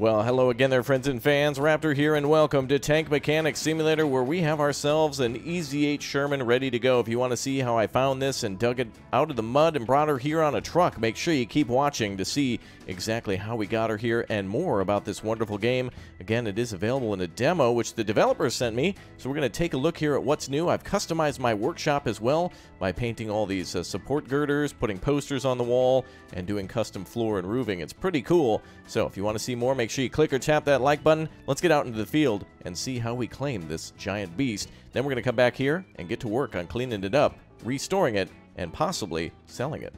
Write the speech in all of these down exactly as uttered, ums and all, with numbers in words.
Well, hello again there, friends and fans. Raptor here, and welcome to Tank Mechanics Simulator, where we have ourselves an E Z eight Sherman ready to go. If you want to see how I found this and dug it out of the mud and brought her here on a truck, make sure you keep watching to see exactly how we got her here and more about this wonderful game. Again, it is available in a demo, which the developer sent me, so we're going to take a look here at what's new. I've customized my workshop as well by painting all these uh, support girders, putting posters on the wall, and doing custom floor and roofing. It's pretty cool, so if you want to see more, make Make sure you click or tap that like button. Let's get out into the field and see how we claim this giant beast. Then we're going to come back here and get to work on cleaning it up, restoring it, and possibly selling it.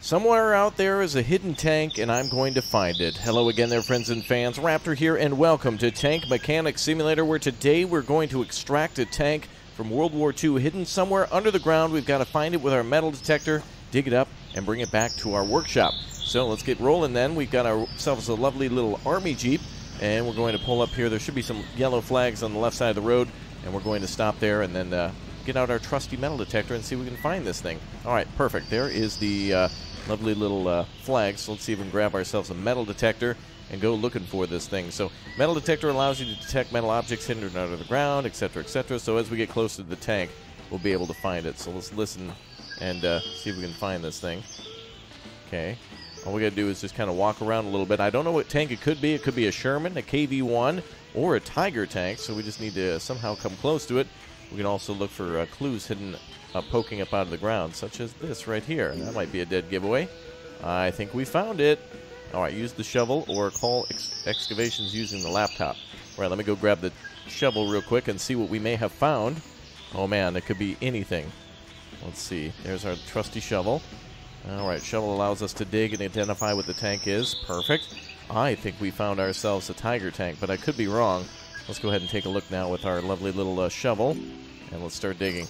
Somewhere out there is a hidden tank, and I'm going to find it. Hello again there, friends and fans. Raptor here, and welcome to Tank Mechanics Simulator, where today we're going to extract a tank from World War Two, hidden somewhere under the ground. We've got to find it with our metal detector, dig it up, and bring it back to our workshop. So let's get rolling then. We've got ourselves a lovely little army jeep, and we're going to pull up here. There should be some yellow flags on the left side of the road, and we're going to stop there and then uh, get out our trusty metal detector and see if we can find this thing. All right, perfect. There is the uh, lovely little uh, flag, so let's see if we can grab ourselves a metal detector and go looking for this thing. So metal detector allows you to detect metal objects hidden under the ground, et cetera, et cetera. So as we get closer to the tank, we'll be able to find it. So let's listen and uh, see if we can find this thing. Okay. All we got to do is just kind of walk around a little bit. I don't know what tank it could be. It could be a Sherman, a K V one, or a Tiger tank. So we just need to somehow come close to it. We can also look for uh, clues hidden, uh, poking up out of the ground, such as this right here. That might be a dead giveaway. I think we found it. All right, use the shovel or call ex excavations using the laptop. All right, let me go grab the shovel real quick and see what we may have found. Oh, man, it could be anything. Let's see. There's our trusty shovel. All right, shovel allows us to dig and identify what the tank is. Perfect. I think we found ourselves a Tiger tank, but I could be wrong. Let's go ahead and take a look now with our lovely little uh, shovel, and let's start digging.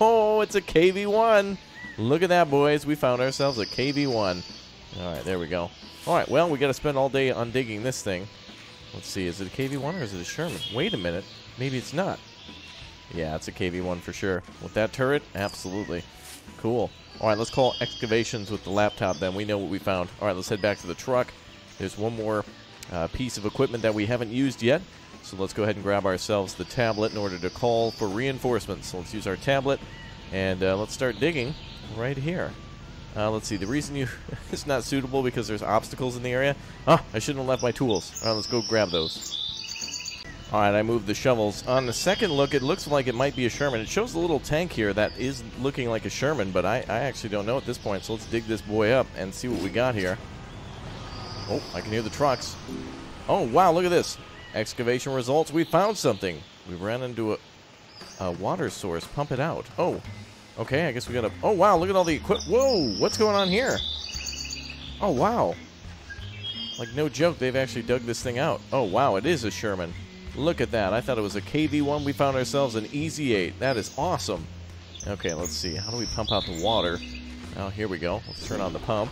Oh, it's a K V one. Look at that, boys. We found ourselves a K V one. All right, there we go. All right, well, we got to spend all day on digging this thing. Let's see, is it a K V one or is it a Sherman? Wait a minute, maybe it's not. Yeah, it's a K V one for sure. With that turret, absolutely. Cool. All right, let's call excavations with the laptop then. We know what we found. All right, let's head back to the truck. There's one more uh, piece of equipment that we haven't used yet. So let's go ahead and grab ourselves the tablet in order to call for reinforcements. So let's use our tablet, and uh, let's start digging right here. Uh, let's see, the reason you it's not suitable because there's obstacles in the area. Ah, I shouldn't have left my tools. All right, let's go grab those. All right, I moved the shovels. On the second look, it looks like it might be a Sherman. It shows a little tank here that is looking like a Sherman, but I, I actually don't know at this point, so let's dig this boy up and see what we got here. Oh, I can hear the trucks. Oh, wow, look at this. Excavation results. We found something. We ran into a, a water source. Pump it out. Oh. Okay, I guess we gotta... Oh, wow, look at all the equip... Whoa, what's going on here? Oh, wow. Like, no joke, they've actually dug this thing out. Oh, wow, it is a Sherman. Look at that. I thought it was a K V one. We found ourselves an E Z eight. That is awesome. Okay, let's see. How do we pump out the water? Oh, here we go. Let's turn on the pump.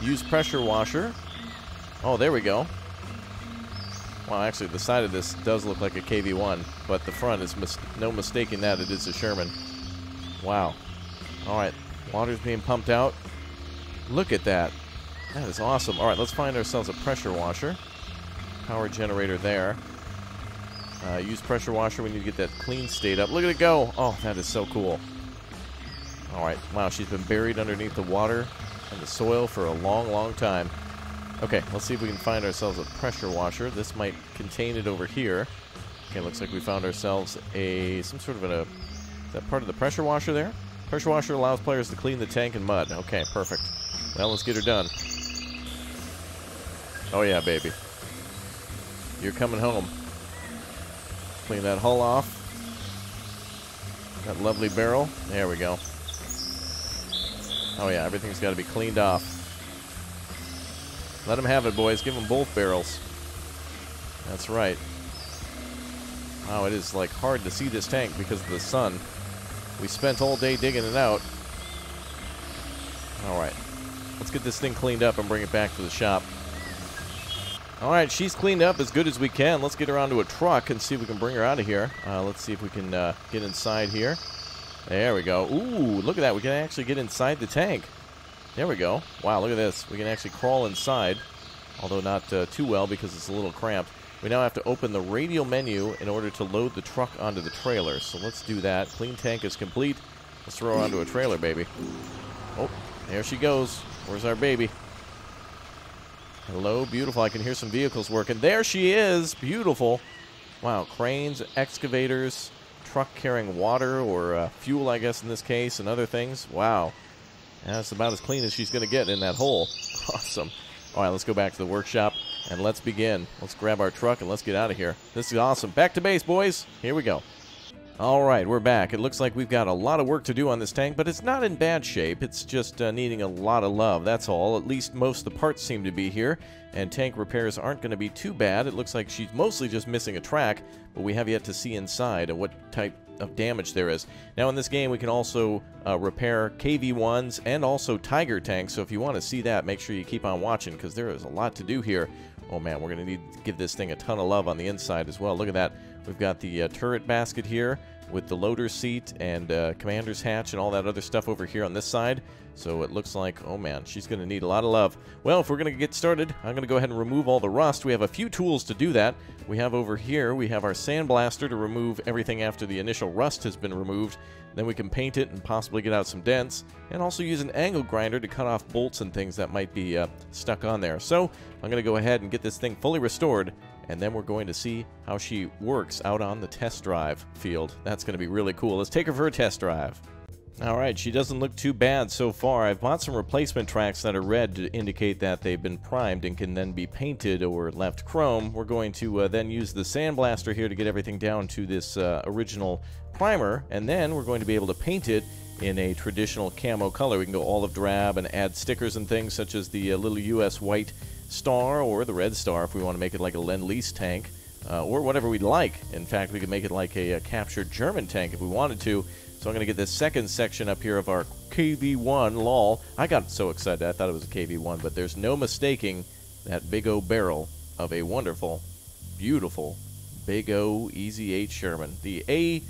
Use pressure washer. Oh, there we go. Well, actually, the side of this does look like a K V one, but the front is mis- no mistaking that. It is a Sherman. Wow. All right. Water's being pumped out. Look at that. That is awesome. All right. Let's find ourselves a pressure washer. Power generator there. Uh, use pressure washer when you get that clean state up. Look at it go. Oh, that is so cool. All right. Wow. She's been buried underneath the water and the soil for a long, long time. Okay. Let's see if we can find ourselves a pressure washer. This might contain it over here. Okay. Looks like we found ourselves a some sort of a... Is that part of the pressure washer there? Pressure washer allows players to clean the tank in mud. Okay, perfect. Well, let's get her done. Oh, yeah, baby. You're coming home. Clean that hull off. That lovely barrel. There we go. Oh, yeah, everything's got to be cleaned off. Let them have it, boys. Give them both barrels. That's right. Wow, it is, like, hard to see this tank because of the sun. We spent all day digging it out. All right. Let's get this thing cleaned up and bring it back to the shop. All right, she's cleaned up as good as we can. Let's get her onto a truck and see if we can bring her out of here. Uh, let's see if we can uh, get inside here. There we go. Ooh, look at that. We can actually get inside the tank. There we go. Wow, look at this. We can actually crawl inside, although not uh, too well because it's a little cramped. We now have to open the radial menu in order to load the truck onto the trailer. So let's do that. Clean tank is complete. Let's throw her onto a trailer, baby. Oh, there she goes. Where's our baby? Hello, beautiful. I can hear some vehicles working. There she is. Beautiful. Wow, cranes, excavators, truck carrying water or uh, fuel, I guess, in this case, and other things. Wow. That's about as clean as she's going to get in that hole. Awesome. All right, let's go back to the workshop, and let's begin. Let's grab our truck, and let's get out of here. This is awesome. Back to base, boys. Here we go. All right, we're back. It looks like we've got a lot of work to do on this tank, but it's not in bad shape. It's just uh, needing a lot of love, that's all. At least most of the parts seem to be here, and tank repairs aren't going to be too bad. It looks like she's mostly just missing a track, but we have yet to see inside and what type of damage there is. Now, in this game, we can also uh, repair K V ones and also Tiger tanks, so if you want to see that, make sure you keep on watching, because there is a lot to do here. Oh, man, we're going to need to give this thing a ton of love on the inside as well. Look at that. We've got the uh, turret basket here with the loader seat and uh, commander's hatch and all that other stuff over here on this side. So it looks like, oh man, she's going to need a lot of love. Well, if we're going to get started, I'm going to go ahead and remove all the rust. We have a few tools to do that. We have over here, we have our sandblaster to remove everything after the initial rust has been removed. Then we can paint it and possibly get out some dents. And also use an angle grinder to cut off bolts and things that might be uh, stuck on there. So I'm going to go ahead and get this thing fully restored. And then we're going to see how she works out on the test drive field. That's going to be really cool. Let's take her for a test drive. All right, she doesn't look too bad so far. I've bought some replacement tracks that are red to indicate that they've been primed and can then be painted or left chrome. We're going to uh, then use the sandblaster here to get everything down to this uh, original primer, and then we're going to be able to paint it in a traditional camo color. We can go olive drab and add stickers and things such as the uh, little U S white star or the red star if we want to make it like a Lend-Lease tank uh, or whatever we'd like. In fact, we could make it like a, a captured German tank if we wanted to. So I'm going to get this second section up here of our K V one. Lol. I got so excited I thought it was a K V one, but there's no mistaking that big O barrel of a wonderful, beautiful big O E Z eight Sherman. The A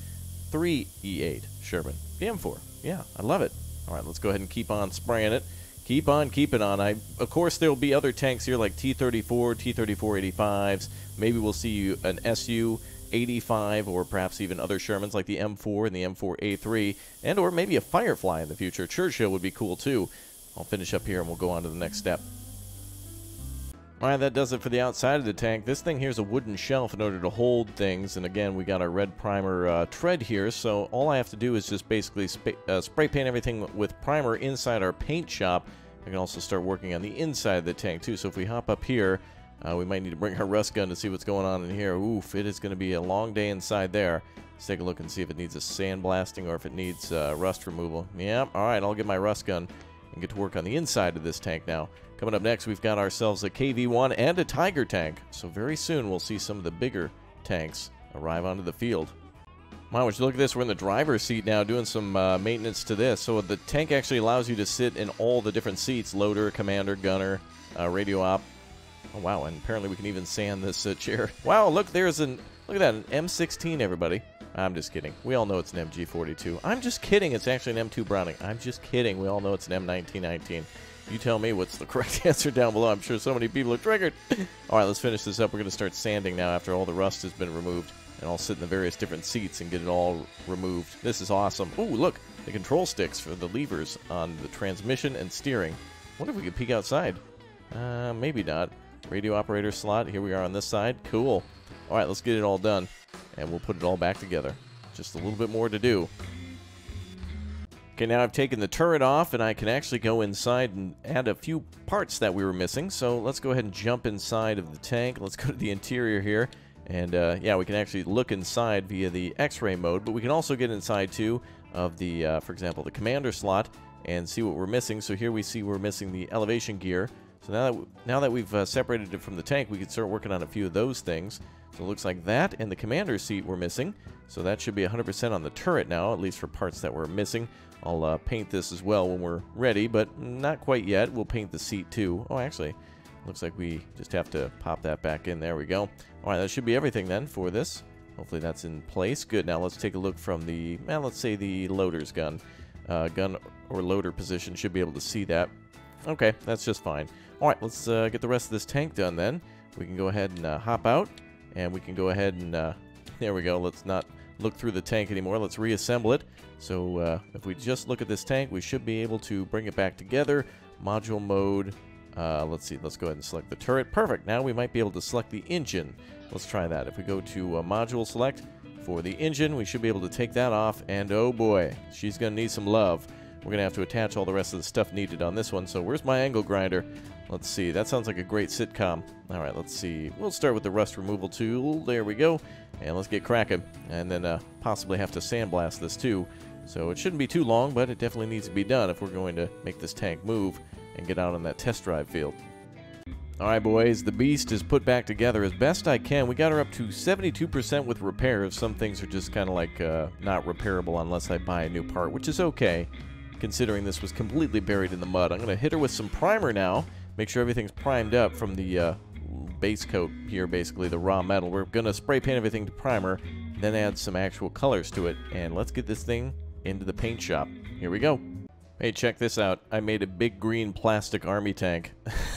three E eight Sherman. P M four. Yeah, I love it. All right, let's go ahead and keep on spraying it. Keep on keeping on. I, of course, there will be other tanks here like T thirty-four, T thirty-four eighty-fives. Maybe we'll see an S U eighty-five or perhaps even other Shermans like the M four and the M four A three. And or maybe a Firefly in the future. Churchill would be cool, too. I'll finish up here and we'll go on to the next step. All right, that does it for the outside of the tank. This thing here is a wooden shelf in order to hold things. And again, we got our red primer uh, tread here. So all I have to do is just basically sp uh, spray paint everything with primer inside our paint shop. I can also start working on the inside of the tank, too. So if we hop up here, uh, we might need to bring our rust gun to see what's going on in here. Oof, it is going to be a long day inside there. Let's take a look and see if it needs a sandblasting or if it needs uh, rust removal. Yeah, all right, I'll get my rust gun and get to work on the inside of this tank now. Coming up next, we've got ourselves a K V one and a Tiger tank. So very soon, we'll see some of the bigger tanks arrive onto the field. Wow, would you look at this? We're in the driver's seat now doing some uh, maintenance to this. So the tank actually allows you to sit in all the different seats. Loader, commander, gunner, uh, radio op. Oh, wow, and apparently we can even sand this uh, chair. Wow, look, there's an... Look at that, an M sixteen, everybody. I'm just kidding. We all know it's an M G forty-two. I'm just kidding. It's actually an M two Browning. I'm just kidding. We all know it's an M nineteen nineteen. You tell me what's the correct answer down below. I'm sure so many people are triggered. All right, let's finish this up. We're going to start sanding now after all the rust has been removed. And I'll sit in the various different seats and get it all removed. This is awesome. Ooh, look. The control sticks for the levers on the transmission and steering. What if we could peek outside? Uh, maybe not. Radio operator slot. Here we are on this side. Cool. All right, let's get it all done. And we'll put it all back together. Just a little bit more to do. Okay, now I've taken the turret off, and I can actually go inside and add a few parts that we were missing. So let's go ahead and jump inside of the tank. Let's go to the interior here. And, uh, yeah, we can actually look inside via the X-ray mode. But we can also get inside, too, of the, uh, for example, the commander slot and see what we're missing. So here we see we're missing the elevation gear. So now that, now that we've uh, separated it from the tank, we can start working on a few of those things. So it looks like that and the commander seat we're missing. So that should be one hundred percent on the turret now, at least for parts that we're missing. I'll uh, paint this as well when we're ready, but not quite yet. We'll paint the seat too. Oh, actually, Looks like we just have to pop that back in. There we go. All right, that should be everything then for this. Hopefully that's in place. Good. Now let's take a look from the, well, let's say the loader's gun. Uh, gun or loader position, should be able to see that. Okay, that's just fine. All right, let's uh, get the rest of this tank done then. We can go ahead and uh, hop out, and we can go ahead and, uh, there we go. Let's not look through the tank anymore. Let's reassemble it. So uh, if we just look at this tank, we should be able to bring it back together. Module mode. Uh, let's see. Let's go ahead and select the turret. Perfect. Now we might be able to select the engine. Let's try that. If we go to uh, module select for the engine, we should be able to take that off. And oh boy, she's going to need some love. We're going to have to attach all the rest of the stuff needed on this one. So where's my angle grinder? Let's see. That sounds like a great sitcom. All right, let's see. We'll start with the rust removal tool. There we go. And let's get cracking. And then uh, possibly have to sandblast this too. So it shouldn't be too long, but it definitely needs to be done if we're going to make this tank move and get out on that test drive field. All right, boys, the beast is put back together as best I can. We got her up to seventy-two percent with repairs. Some things are just kind of like uh, not repairable unless I buy a new part, which is okay, considering this was completely buried in the mud. I'm going to hit her with some primer now, make sure everything's primed up from the uh, base coat here, basically the raw metal. We're going to spray paint everything to primer, then add some actual colors to it, and let's get this thing into the paint shop. Here we go. Hey, check this out. I made a big green plastic army tank.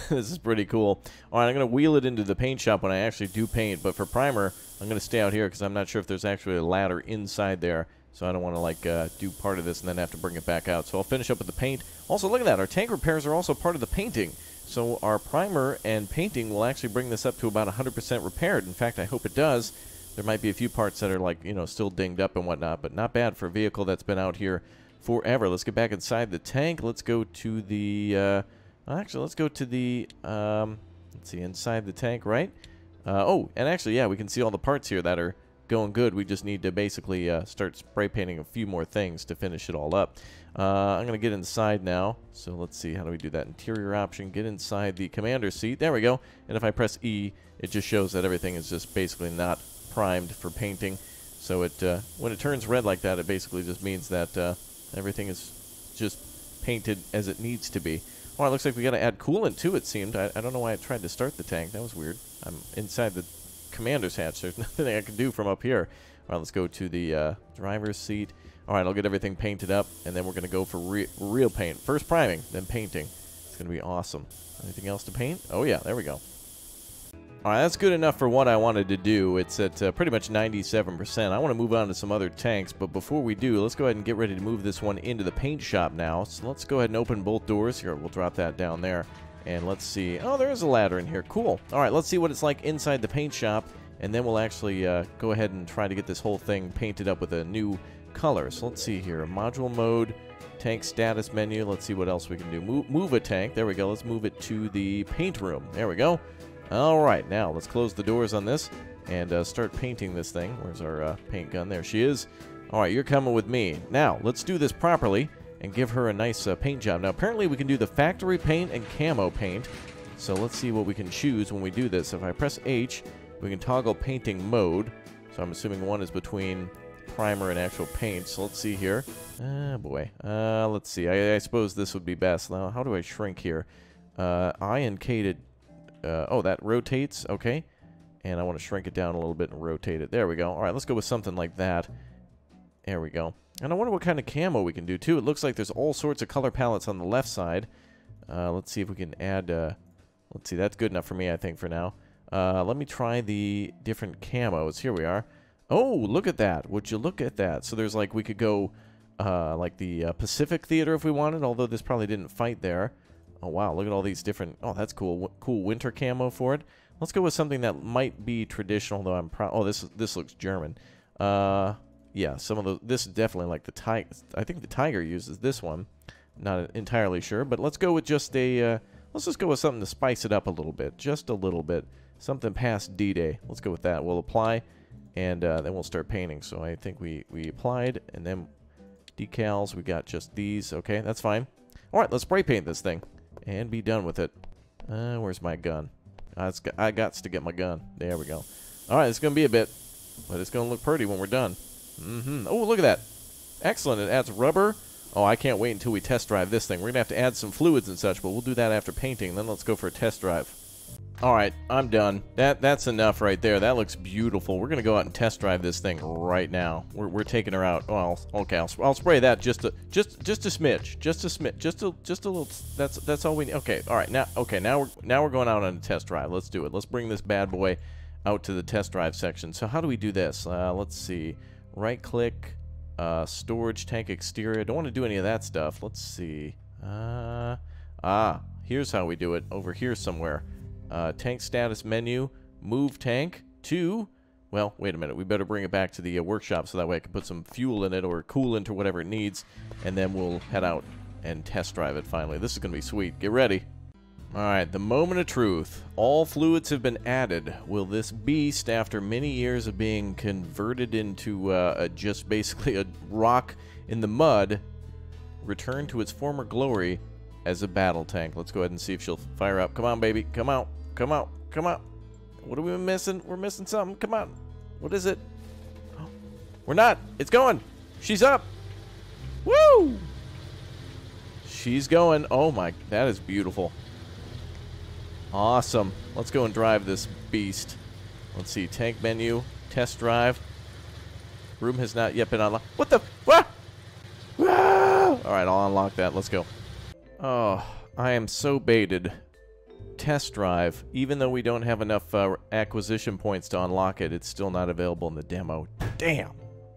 This is pretty cool. All right, I'm going to wheel it into the paint shop when I actually do paint, but for primer, I'm going to stay out here because I'm not sure if there's actually a ladder inside there, so I don't want to like uh, do part of this and then have to bring it back out. So I'll finish up with the paint. Also, look at that. Our tank repairs are also part of the painting, so our primer and painting will actually bring this up to about one hundred percent repaired. In fact, I hope it does. There might be a few parts that are like, you know, still dinged up and whatnot, but not bad for a vehicle that's been out here forever. Let's get back inside the tank. Let's go to the uh, actually let's go to the um, let's see, inside the tank, right? Uh, oh, and actually, yeah, we can see all the parts here that are going good. We just need to basically uh, start spray painting a few more things to finish it all up. uh, I'm gonna get inside now, so let's see, how do we do that? Interior option, get inside the commander seat. There we go. And if I press E, it just shows that everything is just basically not primed for painting. So it uh, when it turns red like that, it basically just means that uh, everything is just painted as it needs to be. All right, looks like we got to add coolant too, it seemed. I, I don't know why I tried to start the tank. That was weird. I'm inside the commander's hatch. There's nothing I can do from up here. All right, let's go to the uh, driver's seat. All right, I'll get everything painted up, and then we're going to go for re real paint. First priming, then painting. It's going to be awesome. Anything else to paint? Oh, yeah, there we go. All right, that's good enough for what I wanted to do. It's at uh, pretty much ninety-seven percent. I want to move on to some other tanks, but before we do, let's go ahead and get ready to move this one into the paint shop now. So let's go ahead and open both doors. Here, we'll drop that down there, and let's see. Oh, there is a ladder in here. Cool. All right, let's see what it's like inside the paint shop, and then we'll actually uh, go ahead and try to get this whole thing painted up with a new color. So let's see here. Module mode, tank status menu. Let's see what else we can do. Move, move a tank. There we go. Let's move it to the paint room. There we go. All right, now let's close the doors on this and uh, start painting this thing. Where's our uh, paint gun? There she is. All right, you're coming with me. Now, let's do this properly and give her a nice uh, paint job. Now, apparently we can do the factory paint and camo paint. So let's see what we can choose when we do this. If I press H, we can toggle painting mode. So I'm assuming one is between primer and actual paint. So let's see here. Ah, boy. Uh, let's see. I, I suppose this would be best. Now, how do I shrink here? Uh, I and K to... Uh, oh, that rotates. Okay. And I want to shrink it down a little bit and rotate it. There we go. All right, let's go with something like that. There we go. And I wonder what kind of camo we can do, too. It looks like there's all sorts of color palettes on the left side. Uh, let's see if we can add... Uh, let's see. That's good enough for me, I think, for now. Uh, let me try the different camos. Here we are. Oh, look at that. Would you look at that? So there's like... We could go uh, like the uh, Pacific Theater if we wanted, although this probably didn't fight there. Oh, wow, look at all these different... Oh, that's cool. W cool winter camo for it. Let's go with something that might be traditional, though I'm proud... Oh, this this looks German. Uh, yeah, some of the... This is definitely like the Tiger... I think the Tiger uses this one. Not entirely sure, but let's go with just a... Uh, let's just go with something to spice it up a little bit. Just a little bit. Something past D-Day. Let's go with that. We'll apply, and uh, then we'll start painting. So I think we, we applied, and then decals. We got just these. Okay, that's fine. All right, let's spray paint this thing and be done with it. Uh, where's my gun? I, I got to get my gun. There we go. All right, it's going to be a bit, but it's going to look pretty when we're done. Mm-hmm. Oh, look at that. Excellent. It adds rubber. Oh, I can't wait until we test drive this thing. We're going to have to add some fluids and such, but we'll do that after painting. Then let's go for a test drive. All right, I'm done. That that's enough right there. That looks beautiful. We're gonna go out and test drive this thing right now. We're we're taking her out. Well, okay, I'll, I'll spray that just a just just a smidge, just a smidge, just a just a little. That's that's all we need. Okay, all right now. Okay, now we're now we're going out on a test drive. Let's do it. Let's bring this bad boy out to the test drive section. So how do we do this? Uh, let's see. Right click, uh, storage tank exterior. Don't want to do any of that stuff. Let's see. Uh, ah, here's how we do it. Over here somewhere. Uh, tank status menu, move tank to, well, wait a minute, we better bring it back to the uh, workshop so that way I can put some fuel in it or coolant or whatever it needs, and then we'll head out and test drive it finally. This is going to be sweet. Get ready. All right, the moment of truth. All fluids have been added. Will this beast, after many years of being converted into uh, a, just basically a rock in the mud, return to its former glory as a battle tank? Let's go ahead and see if she'll fire up. Come on, baby. Come out. Come out. Come out. What are we missing? We're missing something. Come on. What is it? Oh, we're not. It's going. She's up. Woo! She's going. Oh, my. That is beautiful. Awesome. Let's go and drive this beast. Let's see. Tank menu. Test drive. Room has not yet been unlocked. What the? Ah! Ah! All right. I'll unlock that. Let's go. Oh, I am so baited. Test drive. Even though we don't have enough uh, acquisition points to unlock it, it's still not available in the demo. Damn.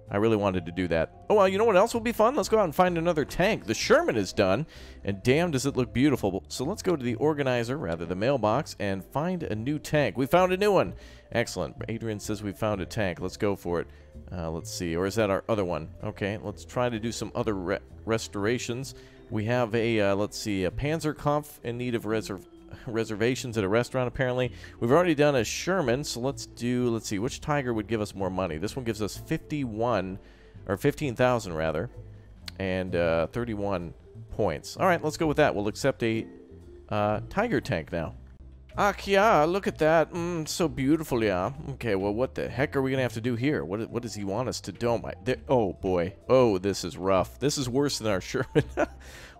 I really wanted to do that. Oh, well, you know what else will be fun? Let's go out and find another tank. The Sherman is done, and damn does it look beautiful. So let's go to the organizer, rather the mailbox, and find a new tank. We found a new one. Excellent. Adrian says we found a tank. Let's go for it. Uh, let's see. Or is that our other one? Okay, let's try to do some other re restorations. We have a, uh, let's see, a Panzerkampf in need of reserv reservations at a restaurant, apparently. We've already done a Sherman, so let's do, let's see, which Tiger would give us more money? This one gives us fifty-one, or fifteen thousand, rather, and uh, thirty-one points. All right, let's go with that. We'll accept a uh, Tiger tank now. Ah, yeah, look at that. Mm, so beautiful, yeah. Okay, well, what the heck are we going to have to do here? What, what does he want us to do? Oh, boy. Oh, this is rough. This is worse than our Sherman.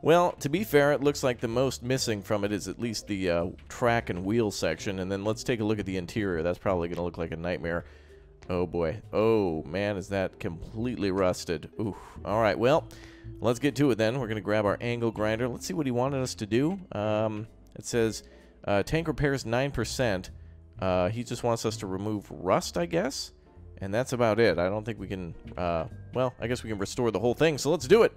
Well, to be fair, it looks like the most missing from it is at least the uh, track and wheel section. And then let's take a look at the interior. That's probably going to look like a nightmare. Oh, boy. Oh, man, is that completely rusted. Oof. All right, well, let's get to it then. We're going to grab our angle grinder. Let's see what he wanted us to do. Um, it says... Uh, tank repairs nine percent. Uh, he just wants us to remove rust, I guess. And that's about it. I don't think we can, uh, well, I guess we can restore the whole thing, so let's do it.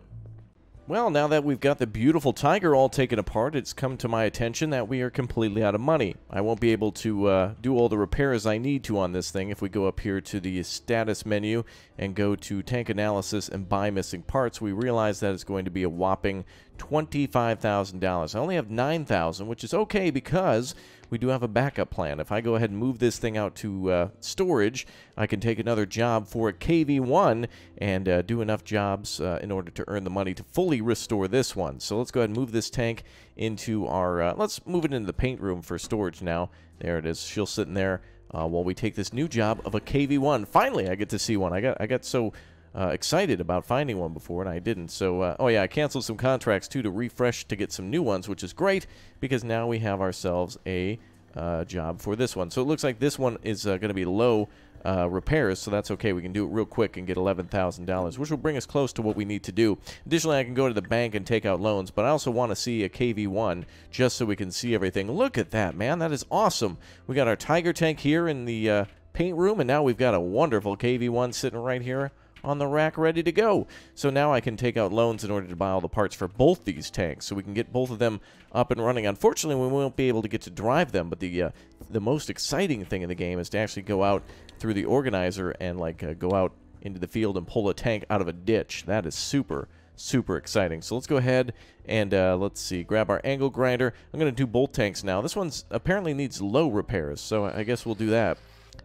Well, now that we've got the beautiful Tiger all taken apart, it's come to my attention that we are completely out of money. I won't be able to uh, do all the repairs I need to on this thing if we go up here to the status menu and go to tank analysis and buy missing parts. We realize that it's going to be a whopping twenty-five thousand dollars. I only have nine thousand dollars, which is okay because we do have a backup plan. If I go ahead and move this thing out to uh, storage, I can take another job for a K V one and uh, do enough jobs uh, in order to earn the money to fully restore this one. So let's go ahead and move this tank into our, uh, let's move it into the paint room for storage now. There it is. She'll sit in there uh, while we take this new job of a K V one. Finally, I get to see one. I got, I got so... Uh, excited about finding one before and I didn't, so uh, oh yeah, I canceled some contracts too to refresh to get some new ones, which is great because now we have ourselves a uh, job for this one. So it looks like this one is uh, going to be low uh, repairs, so that's okay. We can do it real quick and get eleven thousand dollars, which will bring us close to what we need to do. Additionally, I can go to the bank and take out loans, but I also want to see a K V one just so we can see everything. Look at that, man. That is awesome. We got our Tiger tank here in the uh, paint room, and now we've got a wonderful K V one sitting right here on the rack ready to go. So now I can take out loans in order to buy all the parts for both these tanks so we can get both of them up and running. Unfortunately, we won't be able to get to drive them, but the uh, the most exciting thing in the game is to actually go out through the organizer and like uh, go out into the field and pull a tank out of a ditch. That is super, super exciting. So let's go ahead and uh, let's see, grab our angle grinder. I'm going to do both tanks now. This one's apparently needs low repairs, so I guess we'll do that.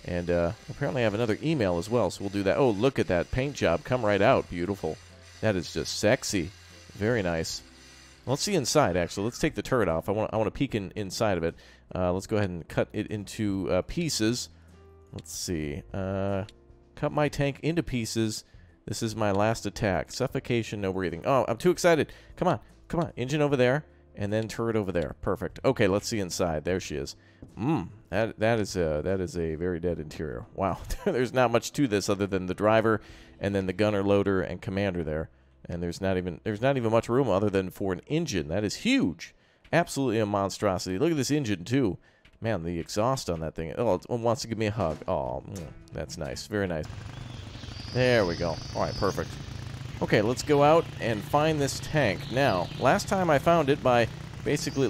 And uh, apparently I have another email as well, so we'll do that. Oh, look at that paint job. Come right out. Beautiful. That is just sexy. Very nice. Let's see inside, actually. Let's take the turret off. I want I want to peek in, inside of it. Uh, let's go ahead and cut it into uh, pieces. Let's see. Uh, cut my tank into pieces. This is my last attack. Suffocation, no breathing. Oh, I'm too excited. Come on. Come on. Engine over there. And then turret over there. Perfect. Okay, let's see inside. There she is. Mmm. That that is a that is a very dead interior. Wow. There's not much to this other than the driver, and then the gunner, loader, and commander there. And there's not even there's not even much room other than for an engine. That is huge. Absolutely a monstrosity. Look at this engine too. Man, the exhaust on that thing. Oh, it wants to give me a hug. Oh, that's nice. Very nice. There we go. All right, perfect. Okay, let's go out and find this tank. Now, last time I found it by basically...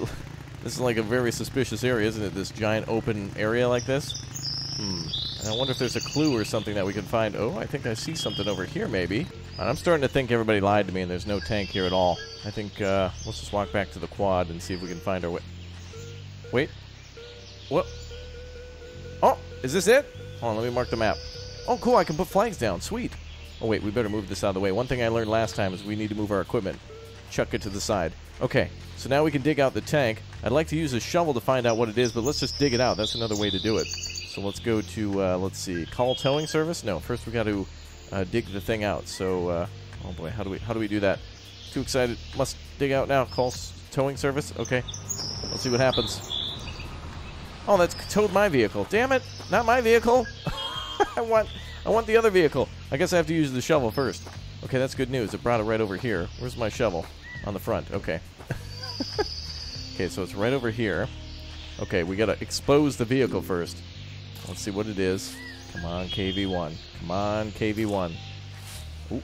This is like a very suspicious area, isn't it? This giant open area like this. Hmm. And I wonder if there's a clue or something that we can find. Oh, I think I see something over here, maybe. I'm starting to think everybody lied to me and there's no tank here at all. I think, uh, let's just walk back to the quad and see if we can find our way. Wait. What? Oh, is this it? Hold on, let me mark the map. Oh, cool, I can put flags down. Sweet. Oh, wait, we better move this out of the way. One thing I learned last time is we need to move our equipment. Chuck it to the side. Okay, so now we can dig out the tank. I'd like to use a shovel to find out what it is, but let's just dig it out. That's another way to do it. So let's go to, uh, let's see, call towing service? No, first we got to uh, dig the thing out. So, uh, oh boy, how do we how do we do that? Too excited. Must dig out now. Call towing service? Okay. Let's see what happens. Oh, that's towed my vehicle. Damn it, not my vehicle. I want... I want the other vehicle. I guess I have to use the shovel first. Okay, that's good news. It brought it right over here. Where's my shovel? On the front. Okay. Okay, so it's right over here. Okay, we gotta expose the vehicle first. Let's see what it is. Come on, K V one. Come on, K V one. Ooh.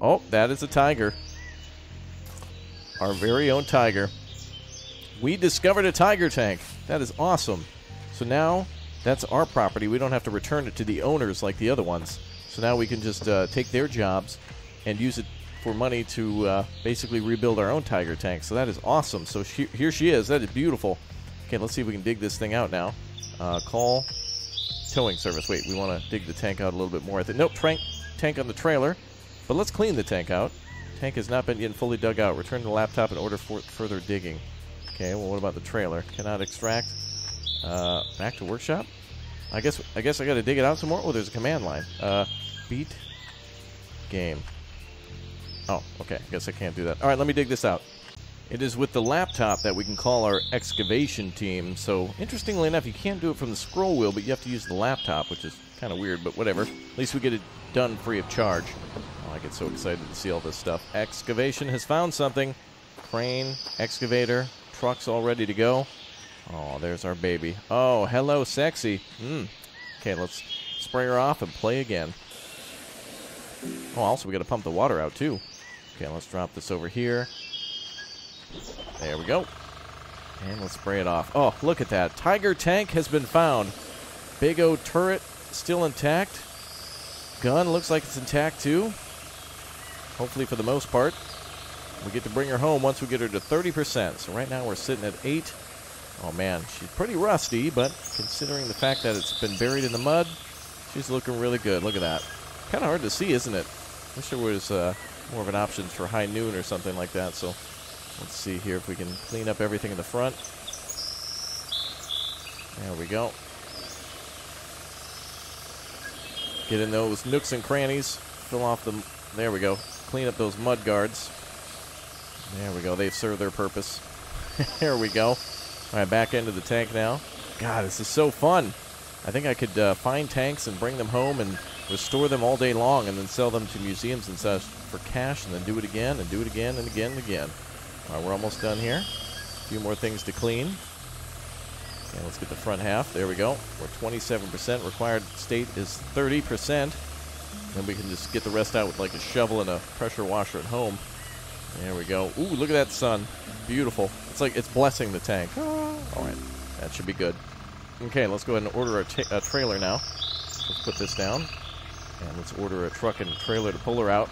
Oh, that is a tiger. Our very own tiger. We discovered a tiger tank. That is awesome. So now... That's our property. We don't have to return it to the owners like the other ones. So now we can just uh, take their jobs and use it for money to uh, basically rebuild our own tiger tank. So that is awesome. So she, here she is. That is beautiful. Okay, let's see if we can dig this thing out now. Uh, call towing service. Wait, we want to dig the tank out a little bit more. I think nope, tank, tank on the trailer. But let's clean the tank out. Tank has not been yet fully dug out. Return the laptop and order for further digging. Okay, well, what about the trailer? Cannot extract. Uh, back to workshop? I guess I guess I gotta dig it out some more. Oh, there's a command line. Uh, beat game. Oh, okay. I guess I can't do that. All right, let me dig this out. It is with the laptop that we can call our excavation team. So, interestingly enough, you can't do it from the scroll wheel, but you have to use the laptop, which is kind of weird, but whatever. At least we get it done free of charge. Oh, I get so excited to see all this stuff. Excavation has found something. Crane, excavator, truck's all ready to go. Oh, there's our baby. Oh, hello, sexy. Mm. Okay, let's spray her off and play again. Oh, also, we got to pump the water out, too. Okay, let's drop this over here. There we go. And let's spray it off. Oh, look at that. Tiger tank has been found. Big O turret still intact. Gun looks like it's intact, too. Hopefully, for the most part. We get to bring her home once we get her to thirty percent. So right now, we're sitting at eight. Oh, man, she's pretty rusty, but considering the fact that it's been buried in the mud, she's looking really good. Look at that. Kind of hard to see, isn't it? I wish there was uh, more of an option for high noon or something like that. So let's see here if we can clean up everything in the front. There we go. Get in those nooks and crannies. Fill off the... There we go. Clean up those mud guards. There we go. They've served their purpose. There we go. All right, back into the tank now. God, this is so fun. I think I could uh, find tanks and bring them home and restore them all day long and then sell them to museums and such for cash and then do it again and do it again and again and again. All right, we're almost done here. A few more things to clean. Okay, let's get the front half. There we go. We're twenty-seven percent. Required state is thirty percent. Then we can just get the rest out with like a shovel and a pressure washer at home. There we go. Ooh, look at that sun. Beautiful. It's like it's blessing the tank. Ah, all right. That should be good. Okay, let's go ahead and order our ta uh, trailer now. Let's put this down. And let's order a truck and a trailer to pull her out.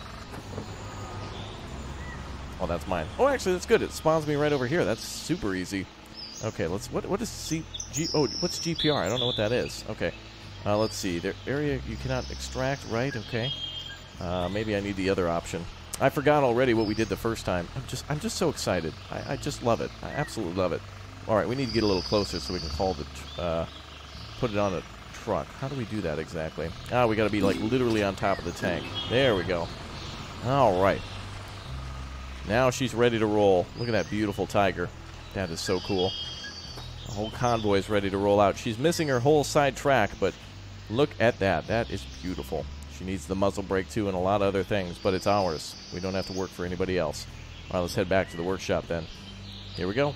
Oh, that's mine. Oh, actually, that's good. It spawns me right over here. That's super easy. Okay, let's... What, what is C... G, oh, what's G P R? I don't know what that is. Okay. Uh, let's see. There, area you cannot extract, right? Okay. Uh, maybe I need the other option. I forgot already what we did the first time. I'm just I'm just so excited. I, I just love it. I absolutely love it. All right, we need to get a little closer so we can call the, tr uh, put it on a truck. How do we do that exactly? Ah, we got to be like literally on top of the tank. There we go. All right. Now she's ready to roll. Look at that beautiful tiger. That is so cool. The whole convoy is ready to roll out. She's missing her whole side track, but look at that. That is beautiful. She needs the muzzle brake, too, and a lot of other things, but it's ours. We don't have to work for anybody else. All right, let's head back to the workshop then. Here we go.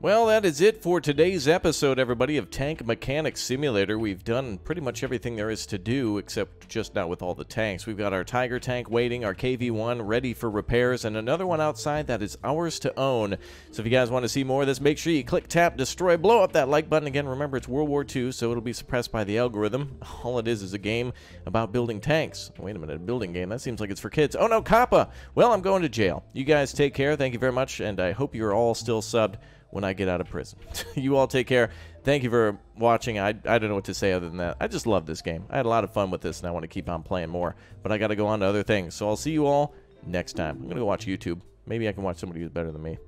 Well, that is it for today's episode, everybody, of Tank Mechanics Simulator. We've done pretty much everything there is to do, except just not with all the tanks. We've got our Tiger tank waiting, our K V one ready for repairs, and another one outside that is ours to own. So if you guys want to see more of this, make sure you click, tap, destroy, blow up that like button. Again, remember, it's World War Two, so it'll be suppressed by the algorithm. All it is is a game about building tanks. Wait a minute, a building game? That seems like it's for kids. Oh, no, COPPA! Well, I'm going to jail. You guys take care. Thank you very much, and I hope you're all still subbed when I get out of prison. You all take care. Thank you for watching. I, I don't know what to say other than that. I just love this game. I had a lot of fun with this, and I want to keep on playing more. But I got to go on to other things. So I'll see you all next time. I'm going to go watch YouTube. Maybe I can watch somebody who's better than me.